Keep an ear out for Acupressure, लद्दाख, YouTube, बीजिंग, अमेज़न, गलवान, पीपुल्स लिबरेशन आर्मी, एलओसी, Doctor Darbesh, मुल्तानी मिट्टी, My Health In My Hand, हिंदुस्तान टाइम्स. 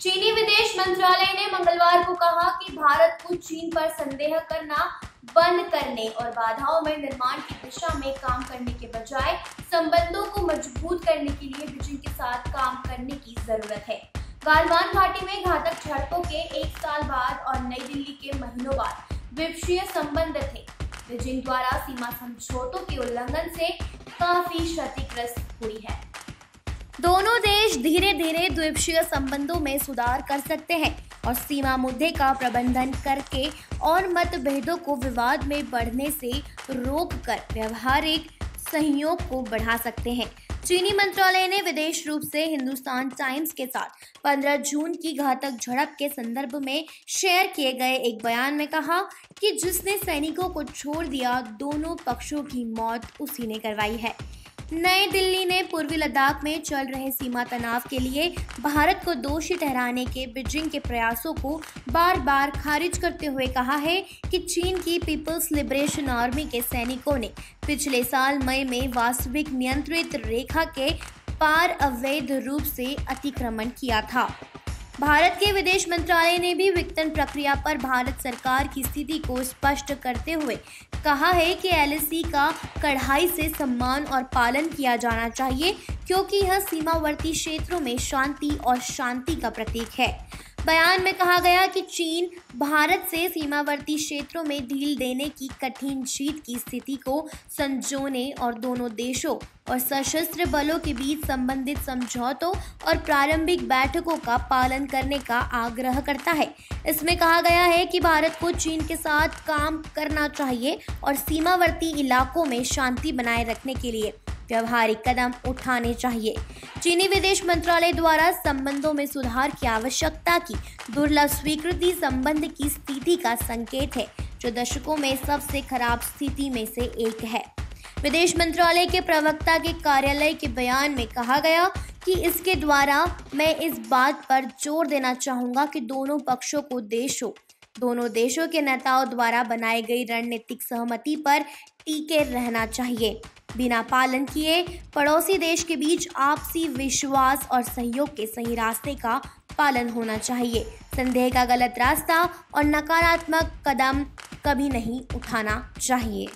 चीनी विदेश मंत्रालय ने मंगलवार को कहा कि भारत को चीन पर संदेह करना बंद करने और बाधाओं में निर्माण की दिशा में काम करने के बजाय संबंधों को मजबूत करने के लिए बीजिंग के साथ काम करने की जरूरत है। गलवान घाटी में घातक झड़पों के एक साल बाद और नई दिल्ली के महीनों बाद द्विपक्षीय संबंध थे। बीजिंग द्वारा सीमा समझौतों के उल्लंघन से काफी क्षतिग्रस्त हुई है। दोनों देश धीरे धीरे द्विपक्षीय संबंधों में सुधार कर सकते हैं और सीमा मुद्दे का प्रबंधन करके और मतभेदों को विवाद में बढ़ने से रोककर व्यावहारिक सहयोग को बढ़ा सकते हैं। चीनी मंत्रालय ने विदेश रूप से हिंदुस्तान टाइम्स के साथ 15 जून की घातक झड़प के संदर्भ में शेयर किए गए एक बयान में कहा कि जिसने सैनिकों को छोड़ दिया, दोनों पक्षों की मौत उसी ने करवाई है। नई दिल्ली ने पूर्वी लद्दाख में चल रहे सीमा तनाव के लिए भारत को दोषी ठहराने के बीजिंग के प्रयासों को बार बार खारिज करते हुए कहा है कि चीन की पीपुल्स लिबरेशन आर्मी के सैनिकों ने पिछले साल मई में वास्तविक नियंत्रित रेखा के पार अवैध रूप से अतिक्रमण किया था। भारत के विदेश मंत्रालय ने भी विघटन प्रक्रिया पर भारत सरकार की स्थिति को स्पष्ट करते हुए कहा है कि एलओसी का कड़ाई से सम्मान और पालन किया जाना चाहिए, क्योंकि यह सीमावर्ती क्षेत्रों में शांति और शांति का प्रतीक है। बयान में कहा गया कि चीन भारत से सीमावर्ती क्षेत्रों में ढील देने की कठिन जीत की स्थिति को संजोने और दोनों देशों और सशस्त्र बलों के बीच संबंधित समझौतों और प्रारंभिक बैठकों का पालन करने का आग्रह करता है। इसमें कहा गया है कि भारत को चीन के साथ काम करना चाहिए और सीमावर्ती इलाकों में शांति बनाए रखने के लिए व्यवहारिक कदम उठाने चाहिए। चीनी विदेश मंत्रालय द्वारा संबंधों में सुधार की आवश्यकता की दुर्लभ स्वीकृति संबंध की स्थिति का संकेत है, जो दशकों में सबसे खराब स्थिति में से एक है। विदेश मंत्रालय के प्रवक्ता के कार्यालय के बयान में कहा गया कि इसके द्वारा मैं इस बात पर जोर देना चाहूँगा कि दोनों देशों के नेताओं द्वारा बनाई गई रणनीतिक सहमति पर टिके रहना चाहिए। बिना पालन किए पड़ोसी देश के बीच आपसी विश्वास और सहयोग के सही रास्ते का पालन होना चाहिए। संदेह का गलत रास्ता और नकारात्मक कदम कभी नहीं उठाना चाहिए।